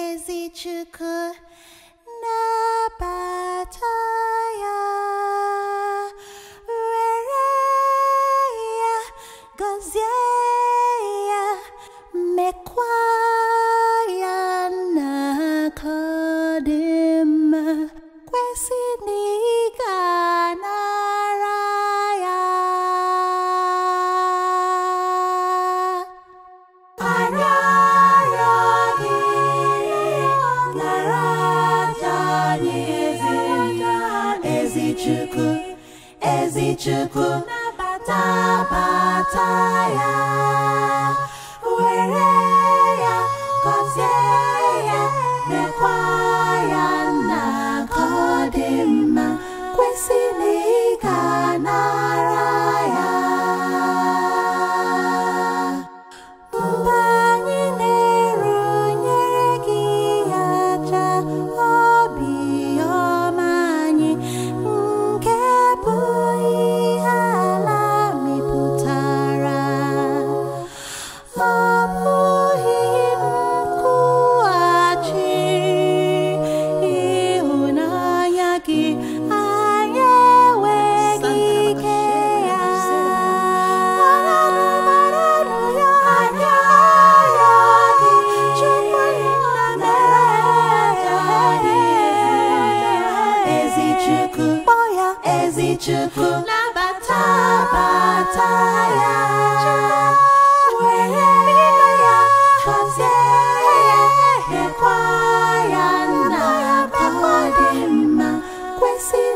ezichuku nabataya rereya gozeya mekwaya nakadema kwesiniga naraya araya. Ezichuku nabataya wereya kozeya mekwaya nakodima kwesiniga naraya mbanye neru nyere gị aja obi ezichuku nabataya wereya kozeya mekwaya nakodima kwesiniga.